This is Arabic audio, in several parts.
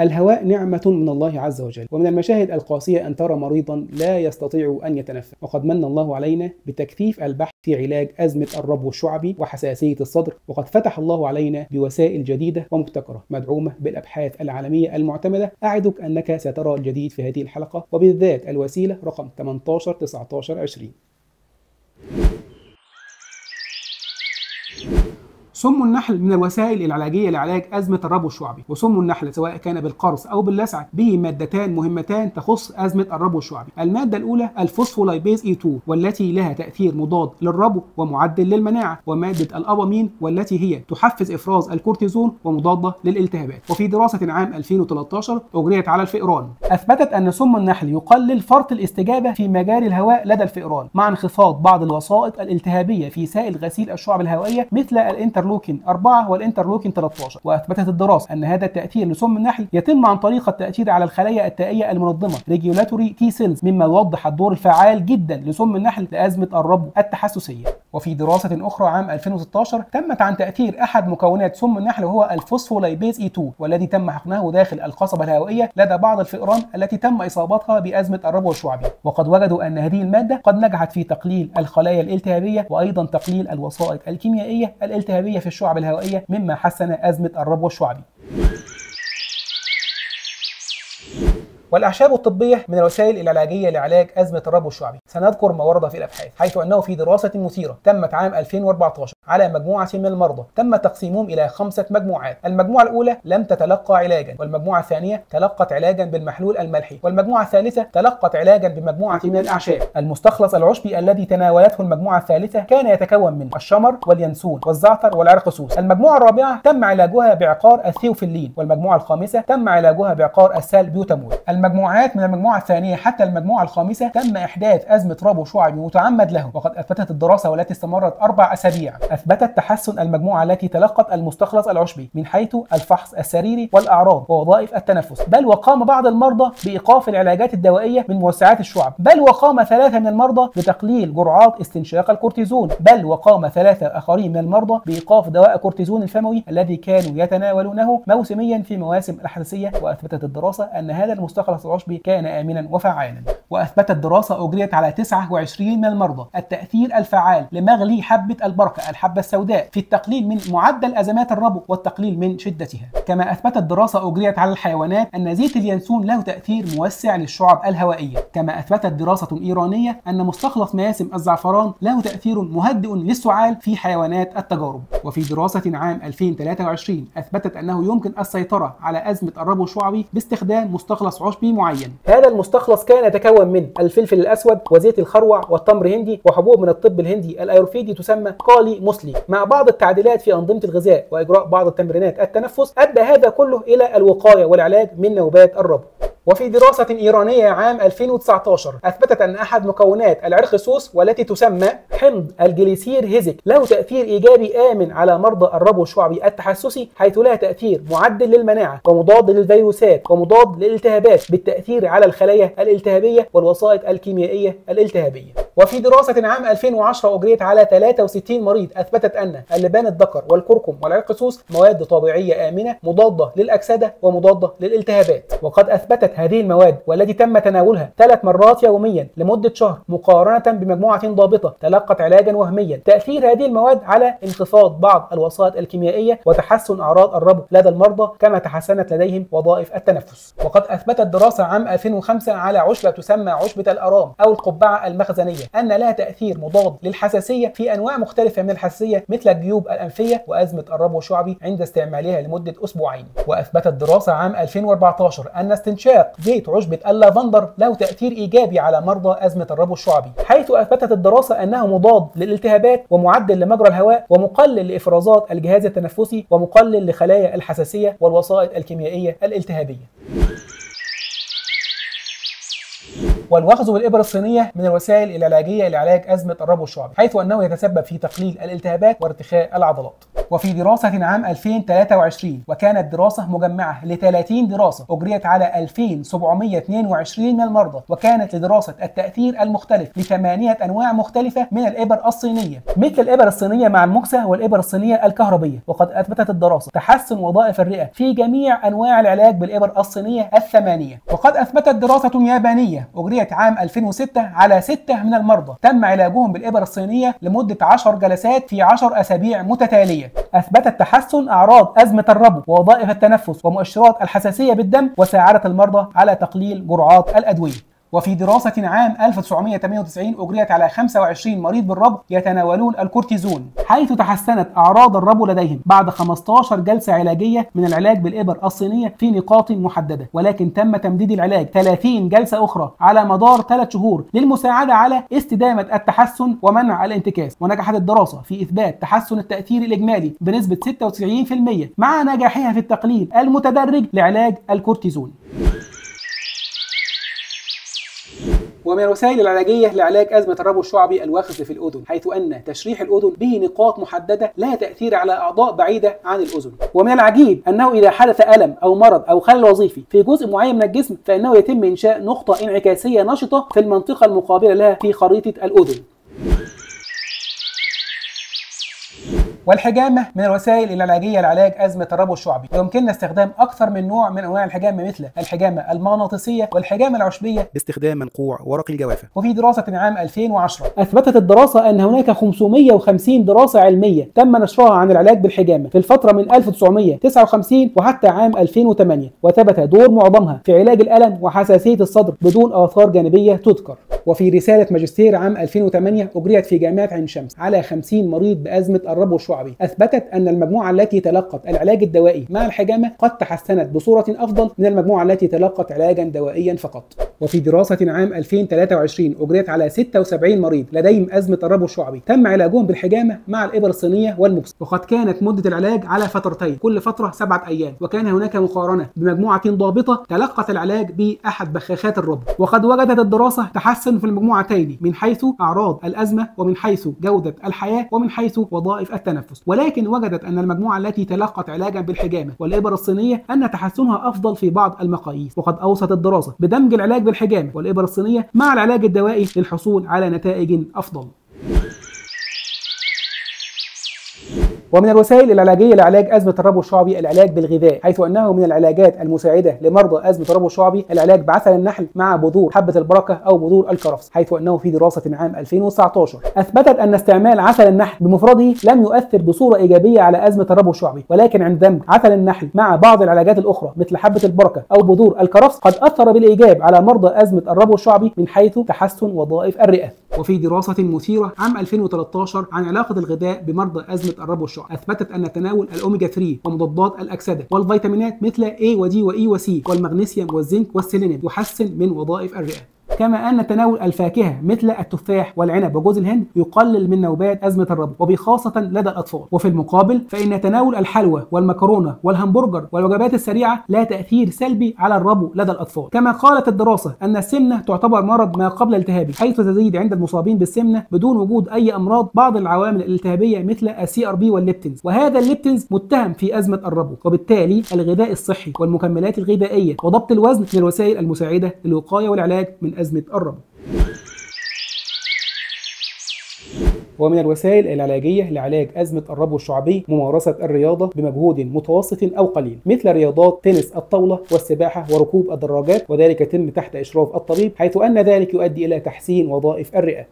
الهواء نعمة من الله عز وجل، ومن المشاهد القاسية أن ترى مريضا لا يستطيع أن يتنفس، وقد من الله علينا بتكثيف البحث في علاج أزمة الربو الشعبي وحساسية الصدر، وقد فتح الله علينا بوسائل جديدة ومبتكرة مدعومة بالأبحاث العالمية المعتمدة. أعدك أنك سترى الجديد في هذه الحلقة، وبالذات الوسيلة رقم 18 19 20. سم النحل من الوسائل العلاجية لعلاج أزمة الربو الشعبي، وسم النحل سواء كان بالقرص أو باللسعة به مادتان مهمتان تخص أزمة الربو الشعبي. المادة الأولى الفوسفوليباز A2 والتي لها تأثير مضاد للربو ومعدل للمناعة، ومادة الأبامين والتي هي تحفز إفراز الكورتيزون ومضادة للالتهابات. وفي دراسة عام 2013 أجريت على الفئران أثبتت أن سم النحل يقلل فرط الاستجابة في مجاري الهواء لدى الفئران مع انخفاض بعض الوسائط الالتهابية في سائل غسيل الشعب الهوائية مثل الانترلوكين 4 والانترلوكين 13. واثبتت الدراسه ان هذا التاثير لسم النحل يتم عن طريق التاثير على الخلايا التائيه المنظمه ريجولاتوري تي سيلز، مما يوضح الدور الفعال جدا لسم النحل لازمه الربو التحسسيه. وفي دراسه اخرى عام 2016 تمت عن تاثير احد مكونات سم النحل وهو الفوسفوليباز E2 والذي تم حقنه داخل القصبه الهوائيه لدى بعض الفئران التي تم اصابتها بازمه الربو الشعبي، وقد وجدوا ان هذه الماده قد نجحت في تقليل الخلايا الالتهابيه وايضا تقليل الوسائط الكيميائيه الالتهابيه في الشعب الهوائية، مما حسن أزمة الربو الشعبي. والأعشاب الطبية من الوسائل العلاجية لعلاج أزمة الربو الشعبي. سنذكر ما ورد في الأبحاث، حيث أنه في دراسة مثيرة تمت عام 2014 على مجموعة من المرضى تم تقسيمهم إلى 5 مجموعات. المجموعة الأولى لم تتلقى علاجا، والمجموعة الثانية تلقت علاجا بالمحلول الملحي، والمجموعة الثالثة تلقت علاجا بمجموعة من الأعشاب. المستخلص العشبي الذي تناولته المجموعة الثالثة كان يتكون من الشمر واليانسون والزعتر والعرقسوس. المجموعة الرابعة تم علاجها بعقار الثيوفيلين، والمجموعة الخامسة تم علاجها بعقار السالبيوتامول. المجموعات من المجموعة الثانية حتى المجموعة الخامسة تم إحداث أزمة ربو شعبي متعمد له، وقد أثبتت الدراسة والتي استمرت 4 أسابيع، أثبتت تحسن المجموعة التي تلقت المستخلص العشبي من حيث الفحص السريري والأعراض ووظائف التنفس، بل وقام بعض المرضى بإيقاف العلاجات الدوائية من موسعات الشعب، بل وقام 3 من المرضى بتقليل جرعات استنشاق الكورتيزون، بل وقام 3 آخرين من المرضى بإيقاف دواء الكورتيزون الفموي الذي كانوا يتناولونه موسميا في مواسم الحساسية، وأثبتت الدراسة أن هذا المستخلص العشبي كان آمنا وفعالا. وأثبتت دراسة أجريت على 29 من المرضى التأثير الفعال لمغلي حبة البركة الحبة السوداء في التقليل من معدل أزمات الربو والتقليل من شدتها. كما أثبتت دراسة أجريت على الحيوانات أن زيت اليانسون له تأثير موسع للشعب الهوائية. كما أثبتت دراسة إيرانية أن مستخلص مواسم الزعفران له تأثير مهدئ للسعال في حيوانات التجارب. وفي دراسة عام 2023 أثبتت أنه يمكن السيطرة على أزمة الربو الشعبي باستخدام مستخلص عشبي معين. هذا المستخلص كان يتكون من الفلفل الأسود وزيت الخروع والتمر هندي وحبوب من الطب الهندي الأيورفيدي تسمى قالي موسلي، مع بعض التعديلات في أنظمة الغذاء وإجراء بعض التمرينات التنفس. أدى هذا كله إلى الوقاية والعلاج من نوبات الربو. وفي دراسة إيرانية عام 2019 أثبتت أن أحد مكونات العرقسوس والتي تسمى حمض الجليسير هيزك له تأثير إيجابي آمن على مرضى الربو الشعبي التحسسي، حيث لها تأثير معدل للمناعة ومضاد للفيروسات ومضاد للالتهابات بالتأثير على الخلايا الالتهابية والوسائط الكيميائية الالتهابية. وفي دراسة عام 2010 أجريت على 63 مريض أثبتت أن اللبان الذكر والكركم والعرقسوس مواد طبيعية آمنة مضادة للأكسدة ومضادة للالتهابات. وقد أثبتت هذه المواد والتي تم تناولها 3 مرات يوميا لمدة شهر مقارنة بمجموعة ضابطة تلقت علاجا وهميا تأثير هذه المواد على انخفاض بعض الوسائط الكيميائية وتحسن أعراض الربو لدى المرضى، كما تحسنت لديهم وظائف التنفس. وقد أثبتت دراسة عام 2005 على عشبة تسمى عشبة الأرام أو القبعة المخزنية أن لها تأثير مضاد للحساسية في أنواع مختلفة من الحساسية مثل الجيوب الأنفية وأزمة الربو الشعبي عند استعمالها لمدة أسبوعين. وأثبتت دراسة عام 2014 أن استنشاق زيت عشبة اللافندر له تأثير إيجابي على مرضى أزمة الربو الشعبي، حيث أثبتت الدراسة أنه مضاد للالتهابات ومعدل لمجرى الهواء ومقلل لإفرازات الجهاز التنفسي ومقلل لخلايا الحساسية والوسائط الكيميائية الالتهابية. والوخز بالإبر الصينية من الوسائل العلاجية لعلاج أزمة الربو الشعبي، حيث أنه يتسبب في تقليل الالتهابات وارتخاء العضلات. وفي دراسة عام 2023، وكانت دراسة مجمعة ل 30 دراسة أجريت على 2722 من المرضى، وكانت لدراسة التأثير المختلف لثمانية أنواع مختلفة من الإبر الصينية مثل الإبر الصينية مع المكسة والإبر الصينية الكهربية. وقد أثبتت الدراسة تحسن وظائف الرئة في جميع أنواع العلاج بالإبر الصينية الثمانية. وقد أثبتت دراسة يابانية أجريت عام 2006 على 6 من المرضى تم علاجهم بالإبر الصينية لمدة 10 جلسات في 10 أسابيع متتالية، أثبتت تحسن أعراض أزمة الربو ووظائف التنفس ومؤشرات الحساسية بالدم، وساعدت المرضى على تقليل جرعات الأدوية. وفي دراسة عام 1998 أجريت على 25 مريض بالربو يتناولون الكورتيزون، حيث تحسنت أعراض الربو لديهم بعد 15 جلسة علاجية من العلاج بالإبر الصينية في نقاط محددة، ولكن تم تمديد العلاج 30 جلسة أخرى على مدار 3 شهور للمساعدة على استدامة التحسن ومنع الانتكاس. ونجحت الدراسة في إثبات تحسن التأثير الإجمالي بنسبة 96% مع نجاحها في التقليل المتدرج لعلاج الكورتيزون. ومن الوسائل العلاجية لعلاج أزمة الربو الشعبي الواخز في الأذن، حيث أن تشريح الأذن به نقاط محددة لها تأثير على أعضاء بعيدة عن الأذن. ومن العجيب أنه إذا حدث ألم أو مرض أو خلل وظيفي في جزء معين من الجسم فإنه يتم إنشاء نقطة انعكاسية نشطة في المنطقة المقابلة لها في خريطة الأذن. والحجامة من الوسائل العلاجية لعلاج أزمة الربو الشعبي، ويمكننا استخدام أكثر من نوع من أنواع الحجامة مثل الحجامة المغناطيسية والحجامة العشبية باستخدام منقوع ورق الجوافة. وفي دراسة عام 2010 أثبتت الدراسة أن هناك 550 دراسة علمية تم نشرها عن العلاج بالحجامة في الفترة من 1959 وحتى عام 2008، وثبت دور معظمها في علاج الألم وحساسية الصدر بدون آثار جانبية تذكر. وفي رسالة ماجستير عام 2008 أجريت في جامعة عين شمس على 50 مريض بأزمة الربو الشعبي، أثبتت أن المجموعة التي تلقت العلاج الدوائي مع الحجامة قد تحسنت بصورة أفضل من المجموعة التي تلقت علاجا دوائيا فقط. وفي دراسة عام 2023 أجريت على 76 مريض لديهم أزمة الربو الشعبي تم علاجهم بالحجامة مع الإبر الصينية والمكس، وقد كانت مدة العلاج على فترتين كل فترة 7 أيام، وكان هناك مقارنة بمجموعة ضابطة تلقت العلاج بأحد بخاخات الربو. وقد وجدت الدراسة تحسن في المجموعتين من حيث أعراض الأزمة ومن حيث جودة الحياة ومن حيث وظائف التنفس، ولكن وجدت أن المجموعة التي تلقت علاجا بالحجامة والإبر الصينية أن تحسنها أفضل في بعض المقاييس. وقد أوصت الدراسة بدمج العلاج بالحجامة والإبر الصينية مع العلاج الدوائي للحصول على نتائج أفضل. ومن الوسائل العلاجية لعلاج أزمة الربو الشعبي العلاج بالغذاء، حيث أنه من العلاجات المساعدة لمرضى أزمة الربو الشعبي العلاج بعسل النحل مع بذور حبة البركة أو بذور الكرفس، حيث أنه في دراسة عام 2019 أثبتت أن استعمال عسل النحل بمفرده لم يؤثر بصورة إيجابية على أزمة الربو الشعبي، ولكن عند دمج عسل النحل مع بعض العلاجات الأخرى مثل حبة البركة أو بذور الكرفس قد أثر بالإيجاب على مرضى أزمة الربو الشعبي من حيث تحسن وظائف الرئة. وفي دراسة مثيرة عام 2013 عن علاقة الغذاء بمرضى أزمة الربو الشعبي أثبتت أن تناول الأوميجا 3 ومضادات الأكسدة والفيتامينات مثل A و D و E و C والمغنيسيوم والزنك والسيلينيوم يحسن من وظائف الرئة، كما أن تناول الفاكهة مثل التفاح والعنب وجوز الهند يقلل من نوبات أزمة الربو وبخاصة لدى الأطفال. وفي المقابل فإن تناول الحلوى والمكرونة والهمبرجر والوجبات السريعة لا تأثير سلبي على الربو لدى الأطفال. كما قالت الدراسة أن السمنة تعتبر مرض ما قبل التهابي، حيث تزيد عند المصابين بالسمنة بدون وجود أي أمراض بعض العوامل الالتهابية مثل CRP والليبتنز، وهذا الليبتنز متهم في أزمة الربو، وبالتالي الغذاء الصحي والمكملات الغذائية وضبط الوزن من الوسائل المساعدة للوقاية والعلاج من أزمة الربو. ومن الوسائل العلاجية لعلاج أزمة الربو الشعبي ممارسة الرياضة بمجهود متوسط أو قليل مثل رياضات تنس الطاولة والسباحة وركوب الدراجات، وذلك يتم تحت إشراف الطبيب حيث أن ذلك يؤدي إلى تحسين وظائف الرئة.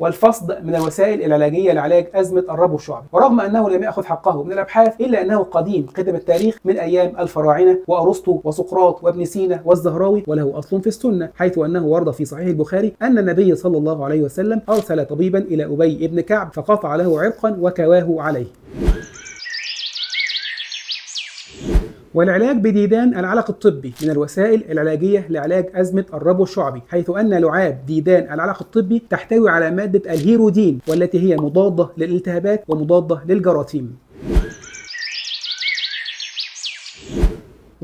والفصد من الوسائل العلاجية لعلاج أزمة الربو الشعبي، ورغم أنه لم يأخذ حقه من الأبحاث إلا أنه قديم قدم التاريخ من أيام الفراعنة وأرسطو وسقراط وابن سينا والزهراوي، وله أصل في السنة حيث أنه ورد في صحيح البخاري أن النبي صلى الله عليه وسلم أرسل طبيبا إلى أبي بن كعب فقطع له عرقا وكواه عليه. والعلاج بديدان العلق الطبي من الوسائل العلاجية لعلاج أزمة الربو الشعبي، حيث أن لعاب ديدان العلق الطبي تحتوي على مادة الهيرودين والتي هي مضادة للالتهابات ومضادة للجراثيم.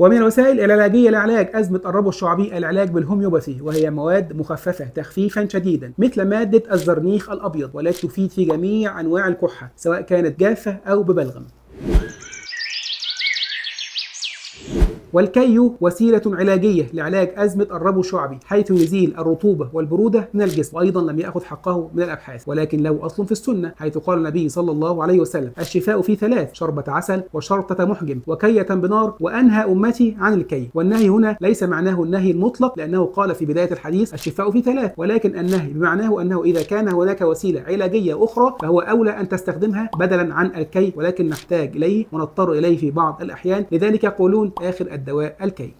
ومن الوسائل العلاجية لعلاج أزمة الربو الشعبي العلاج بالهوميوباثي، وهي مواد مخففة تخفيفا شديدا مثل مادة الزرنيخ الأبيض، والتي تفيد في جميع أنواع الكحة سواء كانت جافة أو ببلغم. والكيو وسيلة علاجية لعلاج أزمة الربو الشعبي، حيث يزيل الرطوبة والبرودة من الجسم، وأيضا لم يأخذ حقه من الأبحاث، ولكن له أصل في السنة، حيث قال النبي صلى الله عليه وسلم: الشفاء في ثلاث: شربة عسل، وشرطة محجم، وكية بنار، وأنهى أمتي عن الكي. والنهي هنا ليس معناه النهي المطلق، لأنه قال في بداية الحديث الشفاء في ثلاث، ولكن النهي بمعناه أنه إذا كان هناك وسيلة علاجية أخرى فهو أولى أن تستخدمها بدلا عن الكي، ولكن نحتاج إليه ونضطر إليه في بعض الأحيان، لذلك يقولون آخر الدواء الكي.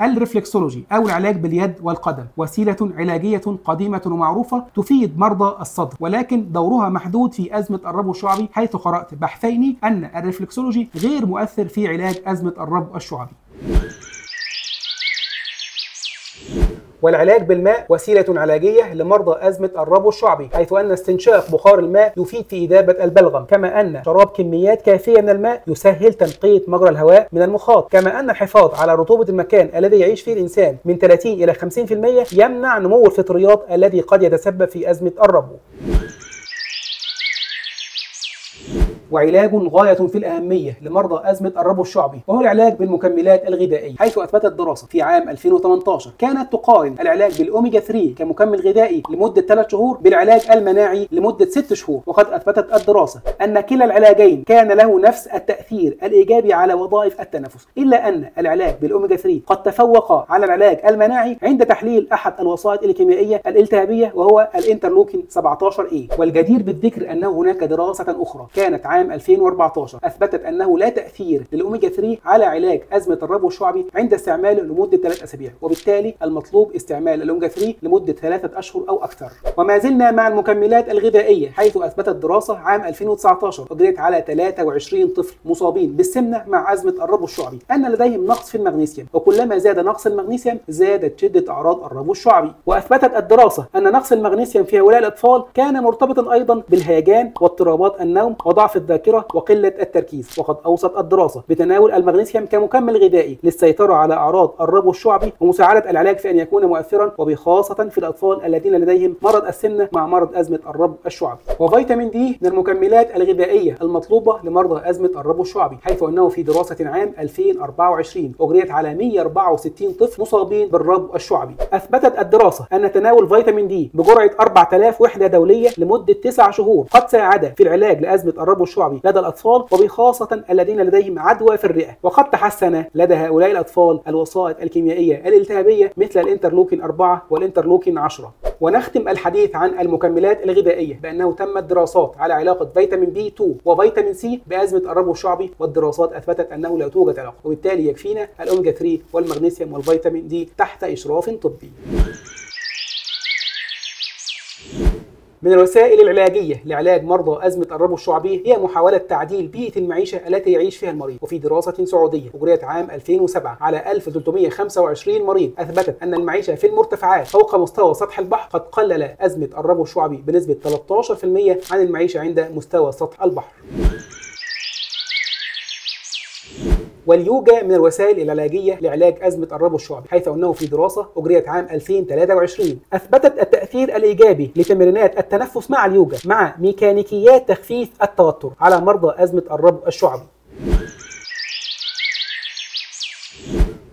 الرفلكسولوجي أو العلاج باليد والقدم وسيلة علاجية قديمة ومعروفة تفيد مرضى الصدر، ولكن دورها محدود في أزمة الربو الشعبي، حيث قرأت بحثين أن الرفلكسولوجي غير مؤثر في علاج أزمة الربو الشعبي. والعلاج بالماء وسيلة علاجية لمرضى أزمة الربو الشعبي، حيث أن استنشاق بخار الماء يفيد في إذابة البلغم، كما أن شراب كميات كافية من الماء يسهل تنقية مجرى الهواء من المخاط، كما أن الحفاظ على رطوبة المكان الذي يعيش فيه الإنسان من 30 إلى 50% يمنع نمو الفطريات الذي قد يتسبب في أزمة الربو. وعلاج غاية في الأهمية لمرضى أزمة الربو الشعبي، وهو العلاج بالمكملات الغذائية، حيث أثبتت دراسة في عام 2018 كانت تقارن العلاج بالأوميجا 3 كمكمل غذائي لمدة 3 شهور بالعلاج المناعي لمدة 6 شهور، وقد أثبتت الدراسة أن كلا العلاجين كان له نفس التأثير الإيجابي على وظائف التنفس، إلا أن العلاج بالأوميجا 3 قد تفوق على العلاج المناعي عند تحليل أحد الوسائط الكيميائية الالتهابية وهو الانترلوكين 17A. والجدير بالذكر أنه هناك دراسة أخرى كانت عام 2014 أثبتت أنه لا تأثير للأوميجا 3 على علاج أزمة الربو الشعبي عند استعماله لمدة 3 أسابيع، وبالتالي المطلوب استعمال الأوميجا 3 لمدة 3 أشهر أو أكثر. وما زلنا مع المكملات الغذائية، حيث أثبتت دراسة عام 2019 أجريت على 23 طفل مصابين بالسمنة مع أزمة الربو الشعبي أن لديهم نقص في المغنيسيوم، وكلما زاد نقص المغنيسيوم زادت شدة أعراض الربو الشعبي. وأثبتت الدراسة أن نقص المغنيسيوم في هؤلاء الأطفال كان مرتبطا أيضا بالهيجان واضطرابات النوم وضعف الذاكرة وقلة التركيز. وقد أوصت الدراسة بتناول المغنيسيوم كمكمل غذائي للسيطرة على أعراض الربو الشعبي ومساعدة العلاج في أن يكون مؤثرا، وبخاصة في الأطفال الذين لديهم مرض السمنة مع مرض أزمة الربو الشعبي. وفيتامين دي من المكملات الغذائية المطلوبة لمرضى أزمة الربو الشعبي، حيث أنه في دراسة عام 2024 أجريت على 164 طفل مصابين بالربو الشعبي أثبتت الدراسة أن تناول فيتامين دي بجرعة 4000 وحدة دولية لمدة 9 شهور قد ساعد في العلاج لأزمة الربو الشعبي لدى الأطفال، وبخاصة الذين لديهم عدوى في الرئة. وقد تحسن لدى هؤلاء الأطفال الوسائط الكيميائية الالتهابية مثل الانترلوكين 4 والانترلوكين 10. ونختم الحديث عن المكملات الغذائية بأنه تمت دراسات على علاقة فيتامين B2 وفيتامين C بأزمة الربو الشعبي، والدراسات أثبتت أنه لا توجد علاقة، وبالتالي يكفينا الأوميجا 3 والمغنيسيوم والفيتامين D تحت إشراف طبي. من الوسائل العلاجية لعلاج مرضى أزمة الربو الشعبي هي محاولة تعديل بيئة المعيشة التي يعيش فيها المريض. وفي دراسة سعودية أجريت عام 2007 على 1325 مريض أثبتت أن المعيشة في المرتفعات فوق مستوى سطح البحر قد قلل أزمة الربو الشعبي بنسبة 13% عن المعيشة عند مستوى سطح البحر. واليوجا من الوسائل العلاجية لعلاج أزمة الربو الشعبي، حيث أنه في دراسة أجريت عام 2023 أثبتت التأثير الإيجابي لتمرينات التنفس مع اليوجا مع ميكانيكيات تخفيف التوتر على مرضى أزمة الربو الشعبي.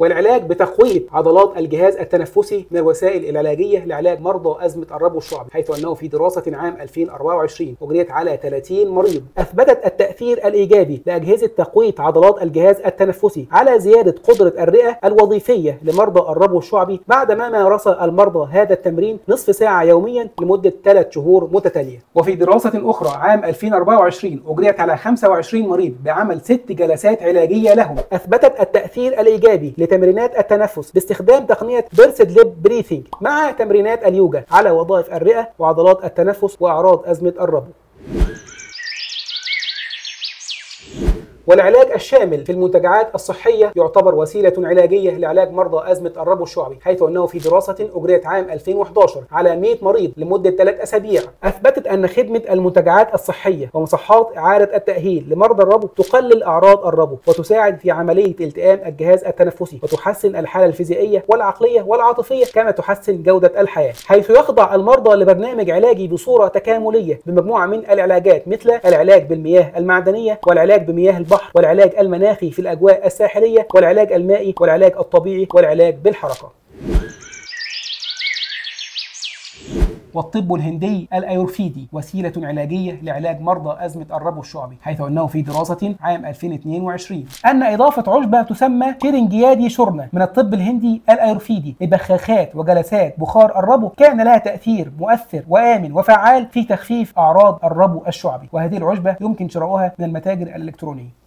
والعلاج بتقويض عضلات الجهاز التنفسي من الوسائل العلاجية لعلاج مرضى أزمة الربو الشعبي، حيث أنه في دراسة عام 2024 أجريت على 30 مريض أثبتت التأثير الإيجابي لأجهزة تقويض عضلات الجهاز التنفسي على زيادة قدرة الرئة الوظيفية لمرضى الربو الشعبي بعدما مارس المرضى هذا التمرين نصف ساعة يوميا لمدة 3 شهور متتالية. وفي دراسة أخرى عام 2024 أجريت على 25 مريض بعمل 6 جلسات علاجية لهم أثبتت التأثير الإيجابي تمرينات التنفس باستخدام تقنية بيرسد ليب بريثنج مع تمرينات اليوجا على وظائف الرئة وعضلات التنفس وأعراض أزمة الربو. والعلاج الشامل في المنتجعات الصحية يعتبر وسيلة علاجية لعلاج مرضى أزمة الربو الشعبي، حيث أنه في دراسة أجريت عام 2011 على 100 مريض لمدة 3 أسابيع أثبتت أن خدمة المنتجعات الصحية ومصحات إعادة التأهيل لمرضى الربو تقلل أعراض الربو وتساعد في عملية التئام الجهاز التنفسي وتحسن الحالة الفيزيائية والعقلية والعاطفية، كما تحسن جودة الحياة، حيث يخضع المرضى لبرنامج علاجي بصورة تكاملية بمجموعة من العلاجات مثل العلاج بالمياه المعدنية والعلاج بمياه البحر والعلاج المناخي في الأجواء الساحلية والعلاج المائي والعلاج الطبيعي والعلاج بالحركة. والطب الهندي الايورفيدي وسيله علاجيه لعلاج مرضى ازمه الربو الشعبي، حيث انه في دراسه عام 2022 ان اضافه عشبه تسمى شيرنجيادي شورنا من الطب الهندي الايورفيدي لبخاخات وجلسات بخار الربو كان لها تاثير مؤثر وامن وفعال في تخفيف اعراض الربو الشعبي، وهذه العشبه يمكن شراؤها من المتاجر الالكترونيه.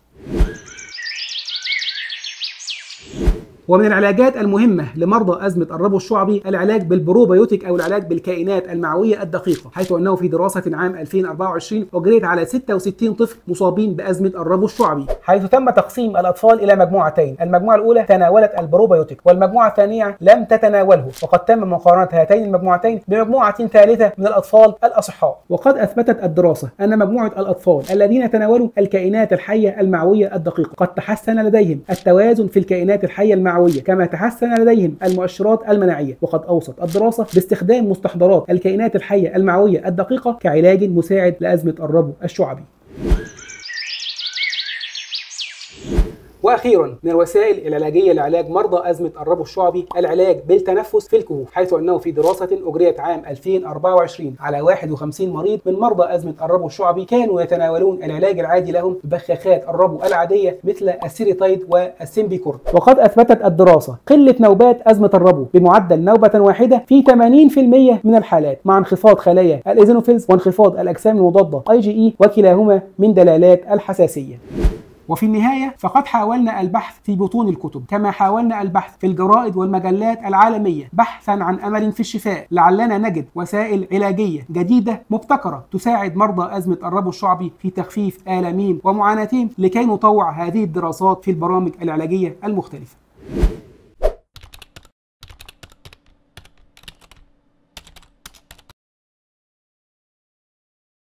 ومن العلاجات المهمة لمرضى أزمة الربو الشعبي العلاج بالبروبيوتيك أو العلاج بالكائنات المعوية الدقيقة، حيث أنه في دراسة عام 2024 أجريت على 66 طفل مصابين بأزمة الربو الشعبي، حيث تم تقسيم الأطفال إلى مجموعتين، المجموعة الأولى تناولت البروبيوتيك والمجموعة الثانية لم تتناوله، وقد تم مقارنة هاتين المجموعتين بمجموعة ثالثة من الأطفال الأصحاء، وقد أثبتت الدراسة أن مجموعة الأطفال الذين تناولوا الكائنات الحية المعوية الدقيقة قد تحسن لديهم التوازن في الكائنات الحية المعوية، كما تحسن لديهم المؤشرات المناعية. وقد أوصت الدراسة باستخدام مستحضرات الكائنات الحية المعوية الدقيقة كعلاج مساعد لأزمة الربو الشعبي. واخيرا من الوسائل العلاجيه لعلاج مرضى ازمه الربو الشعبي العلاج بالتنفس في الكهوف، حيث انه في دراسه اجريت عام 2024 على 51 مريض من مرضى ازمه الربو الشعبي كانوا يتناولون العلاج العادي لهم ببخاخات الربو العاديه مثل السيريتايد والسيمبيكورد، وقد اثبتت الدراسه قله نوبات ازمه الربو بمعدل نوبه واحده في 80% من الحالات، مع انخفاض خلايا الايزينوفيلز وانخفاض الاجسام المضاده IgE، وكلاهما من دلالات الحساسيه. وفي النهاية فقد حاولنا البحث في بطون الكتب كما حاولنا البحث في الجرائد والمجلات العالمية بحثا عن أمل في الشفاء، لعلنا نجد وسائل علاجية جديدة مبتكرة تساعد مرضى أزمة الربو الشعبي في تخفيف آلامهم ومعاناتهم، لكي نطوع هذه الدراسات في البرامج العلاجية المختلفة.